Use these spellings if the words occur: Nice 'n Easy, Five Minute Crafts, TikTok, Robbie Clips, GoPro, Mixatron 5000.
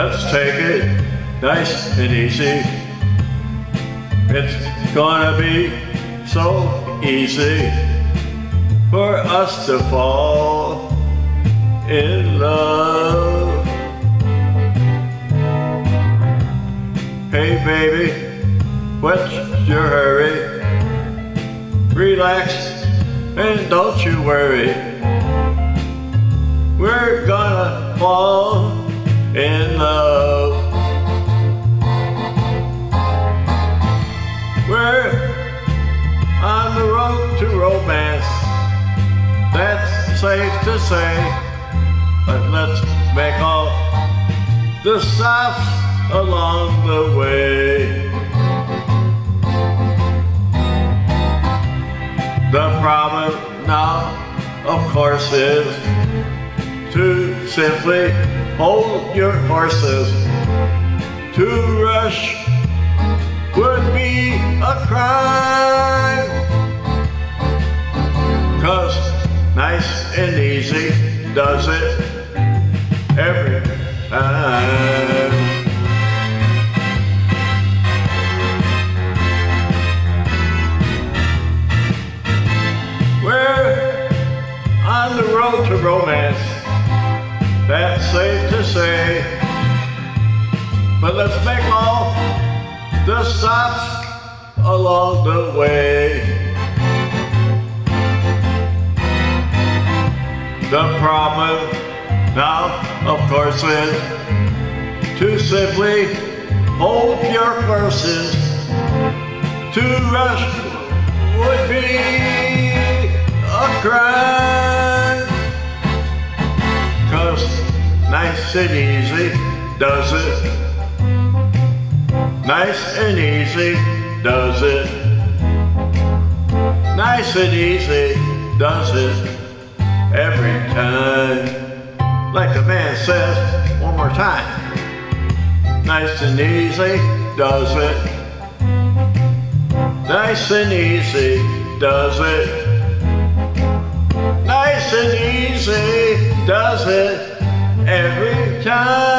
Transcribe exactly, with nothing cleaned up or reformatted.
Let's take it nice and easy. It's gonna be so easy for us to fall in love. Hey baby, what's your hurry? Relax and don't you worry. We're gonna fall in love. We're on the road to romance, that's safe to say. But let's make all the stops along the way. The problem now, of course, is to simply hold your horses. To rush would be a crime, 'cause nice and easy does it every time. We're on the road to romance, that's safe to say. But let's make all the stops along the way. The problem now, of course, is to simply hold your horses. To rush would be a crime, 'cause nice and easy does it. Nice and easy does it. Nice and easy does it every time. Like the man says, one more time. Nice and easy does it. Nice and easy does it. Nice and easy does it every time.